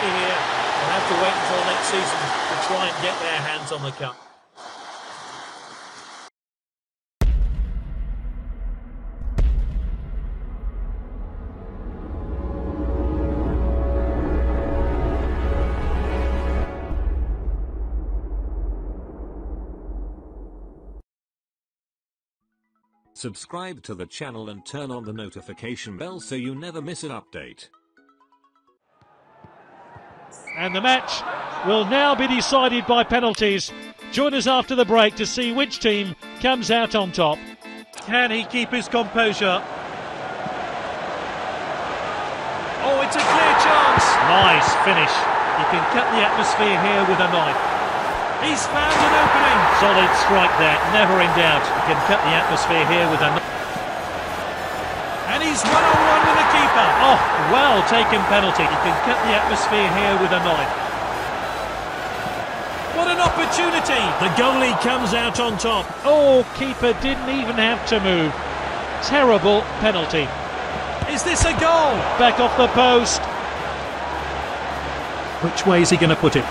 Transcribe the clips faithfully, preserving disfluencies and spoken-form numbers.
lucky here. They'll have to wait until next season to try and get their hands on the cup. Subscribe to the channel and turn on the notification bell so you never miss an update. And the match will now be decided by penalties. Join us after the break to see which team comes out on top. Can he keep his composure? Oh, it's a clear chance. Nice finish. He can cut the atmosphere here with a knife. He's found an opening. Solid strike there, never in doubt. He can cut the atmosphere here with a... And he's one-on-one with the keeper. Oh, well taken penalty. He can cut the atmosphere here with a knife. What an opportunity. The goalie comes out on top. Oh, keeper didn't even have to move. Terrible penalty. Is this a goal? Back off the post. Which way is he going to put it?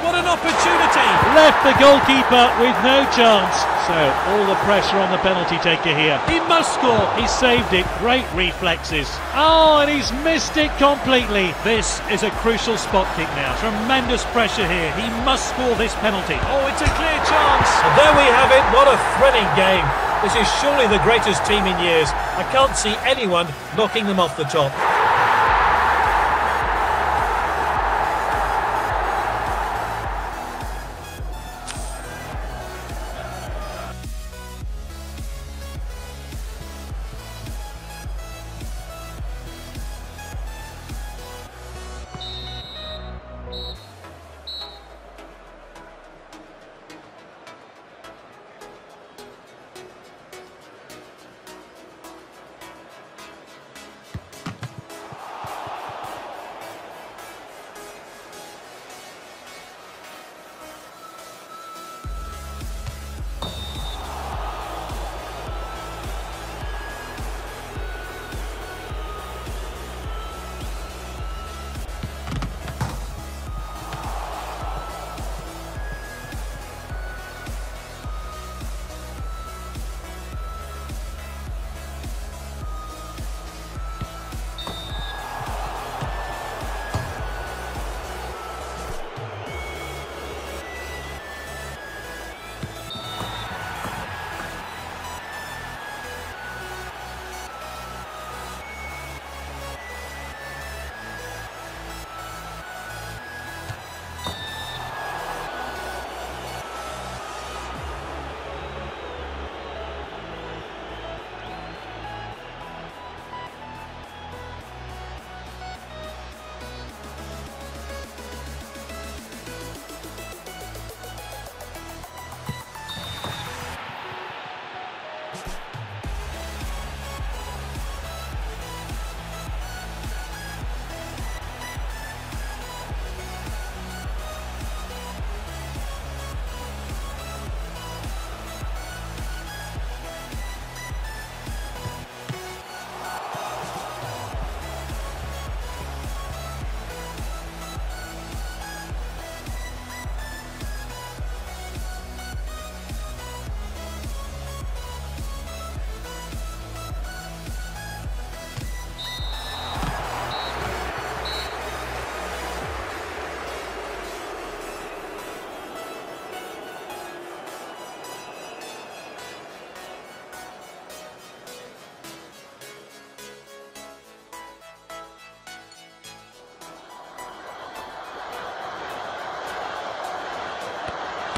What an opportunity! Left the goalkeeper with no chance. So, all the pressure on the penalty taker here. He must score. He saved it. Great reflexes. Oh, and he's missed it completely. This is a crucial spot kick now. Tremendous pressure here. He must score this penalty. Oh, it's a clear chance. And there we have it. What a thrilling game. This is surely the greatest team in years. I can't see anyone knocking them off the top.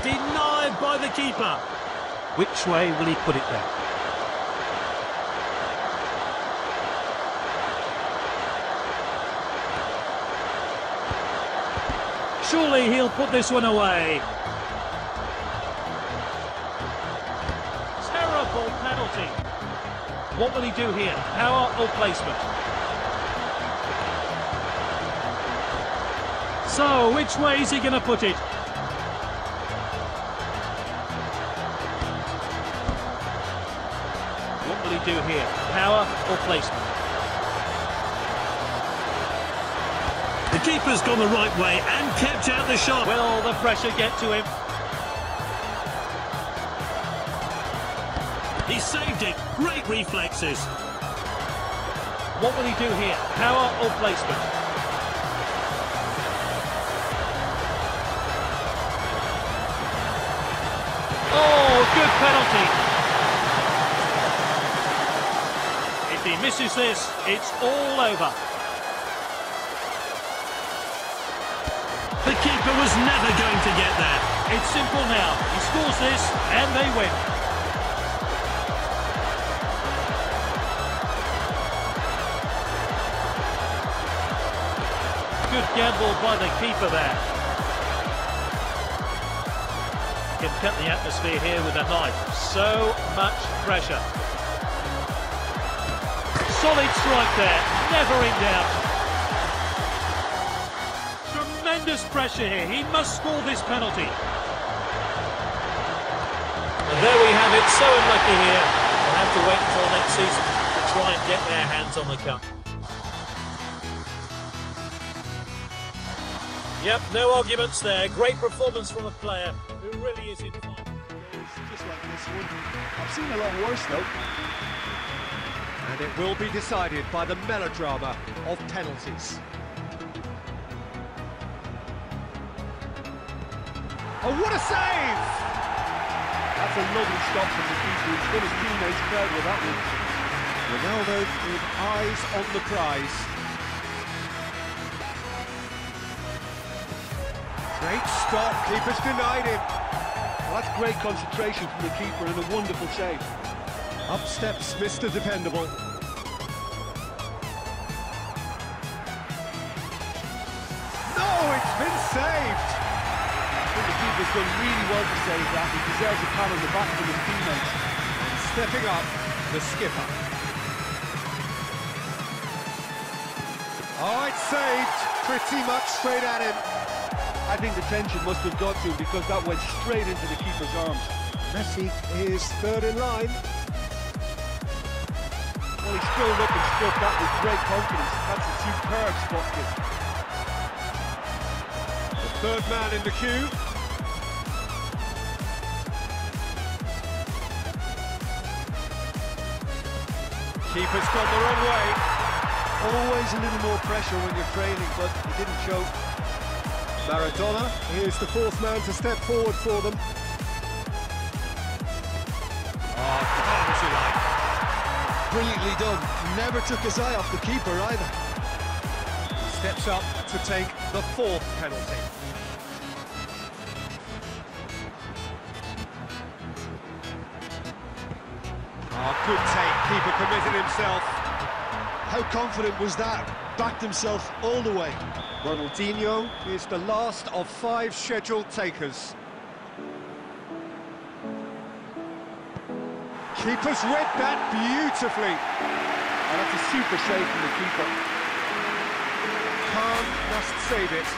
Denied by the keeper. Which way will he put it there? Surely he'll put this one away. Terrible penalty. What will he do here? Power or placement? So, which way is he going to put it? Do here, power or placement? keeper's gone the right way and kept out the shot. Will the pressure get to him? He saved it. Great reflexes. What will he do here? Power or placement? Oh, good penalty. If he misses this, it's all over. The keeper was never going to get there. It's simple now. He scores this and they win. Good gamble by the keeper there. He can cut the atmosphere here with a knife. So much pressure. Solid strike there. Never in doubt. Tremendous pressure here. He must score this penalty. And there we have it. So unlucky here. We'll have to wait until next season to try and get their hands on the cup. Yep, no arguments there. Great performance from a player who really is in form. Just like this one. I've seen a lot worse though. And it will be decided by the melodrama of penalties. Oh, what a save! That's a lovely stop from the keeper. He's got his teammates paired with that one. Ronaldo with eyes on the prize. Great stop. Keeper's denied him. Well, that's great concentration from the keeper and a wonderful save. Up steps Mister Dependable. No, it's been saved! He's done really well to save that. He deserves a pat on the back from his teammates. Stepping up, the skipper. Oh, it's saved. Pretty much straight at him. I think the tension must have got to him because that went straight into the keeper's arms. Messi is third in line. Well, he's still looking struck that with great confidence. That's a superb spot kick. The third man in the queue. Keeper's gone the wrong way. Always a little more pressure when you're trailing, but he didn't show. Maradona is the fourth man to step forward for them. Oh, what was he like? Brilliantly done. Never took his eye off the keeper either. Steps up to take the fourth penalty. Oh, good take. Keeper committed himself. How confident was that? Backed himself all the way. Ronaldinho is the last of five scheduled takers. Keeper's read that beautifully. And that's a super save from the keeper. Khan must save it.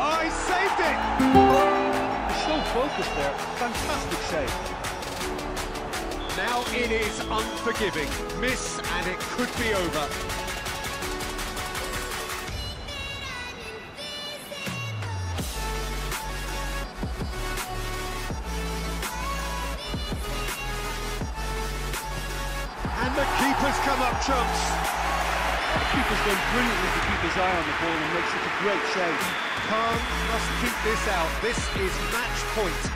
Oh, he saved it! He's so focused there. Fantastic save. Now it is unforgiving. Miss, and it could be over. And the keeper's come up trumps. The keeper's done brilliantly to keep his eye on the ball and makes it a great save. Khan must keep this out. This is match point.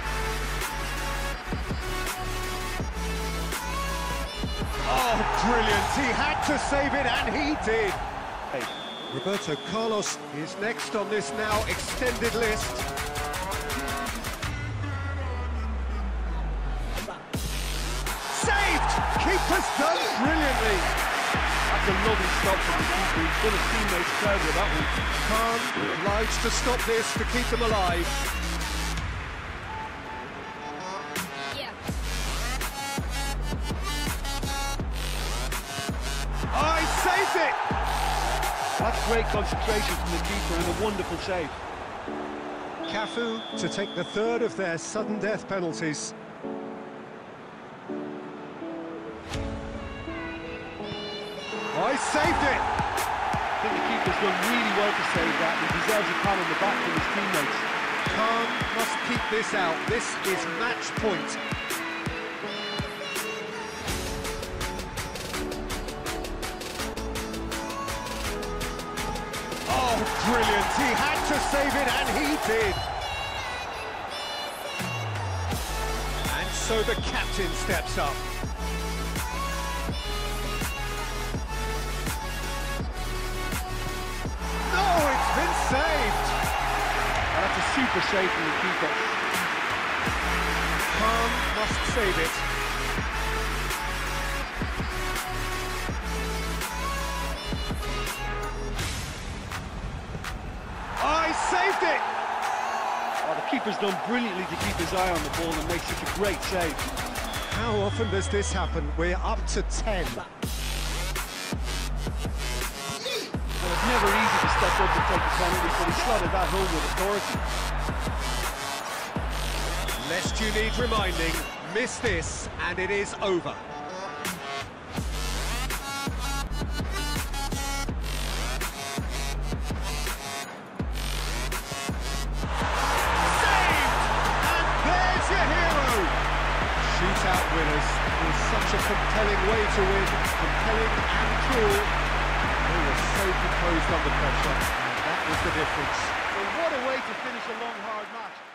Oh, brilliant. He had to save it, and he did. Hey, Roberto Carlos is next on this now extended list. Saved! Keeper's done brilliantly. That's a lovely stop from the keeper. He's got his teammates paired with that one. Khan obliged to stop this to keep them alive. Yeah. Oh, he saved it! That's great concentration from the keeper and a wonderful save. Cafu to take the third of their sudden death penalties. saved it. I think the keeper's done really well to save that. He deserves a pat on the back from his teammates. Khan must keep this out. This is match point. Oh, brilliant. He had to save it, and he did. And so the captain steps up. Saved! And that's a super save from the keeper. Khan must save it. Oh, he saved it! Oh, the keeper's done brilliantly to keep his eye on the ball and make such a great save. How often does this happen? We're up to ten. Never easy to step up and take the penalty, but he slotted that home with authority. Lest you need reminding, miss this and it is over. Saved! And there's your hero! Shootout winners is such a compelling way to win, compelling and cruel. He was so composed under pressure, that was the difference. So what a way to finish a long, hard match.